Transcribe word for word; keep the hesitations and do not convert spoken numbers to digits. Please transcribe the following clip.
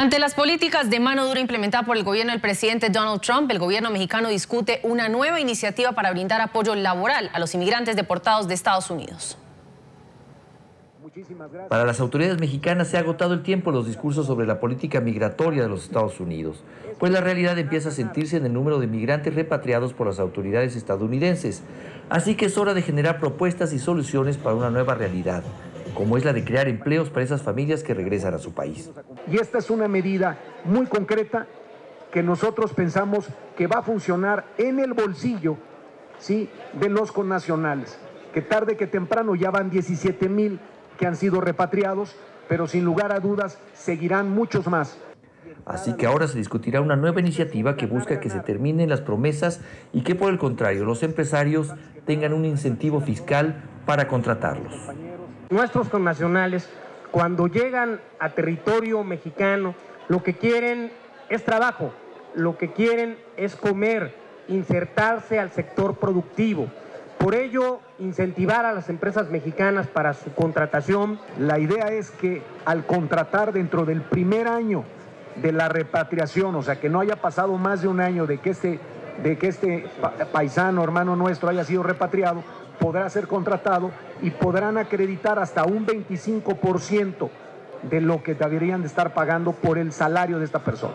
Ante las políticas de mano dura implementadas por el gobierno del presidente Donald Trump, el gobierno mexicano discute una nueva iniciativa para brindar apoyo laboral a los inmigrantes deportados de Estados Unidos. Para las autoridades mexicanas se ha agotado el tiempo en los discursos sobre la política migratoria de los Estados Unidos, pues la realidad empieza a sentirse en el número de migrantes repatriados por las autoridades estadounidenses. Así que es hora de generar propuestas y soluciones para una nueva realidad, como es la de crear empleos para esas familias que regresan a su país. Y esta es una medida muy concreta que nosotros pensamos que va a funcionar en el bolsillo, ¿sí?, de los connacionales, que tarde que temprano ya van diecisiete mil que han sido repatriados, pero sin lugar a dudas seguirán muchos más. Así que ahora se discutirá una nueva iniciativa que busca que se terminen las promesas y que, por el contrario, los empresarios tengan un incentivo fiscal para contratarlos. Nuestros connacionales, cuando llegan a territorio mexicano, lo que quieren es trabajo, lo que quieren es comer, insertarse al sector productivo. Por ello, incentivar a las empresas mexicanas para su contratación. La idea es que al contratar dentro del primer año de la repatriación, o sea, que no haya pasado más de un año de que este, de que este paisano, hermano nuestro, haya sido repatriado, podrá ser contratado y podrán acreditar hasta un veinticinco por ciento de lo que deberían de estar pagando por el salario de esta persona.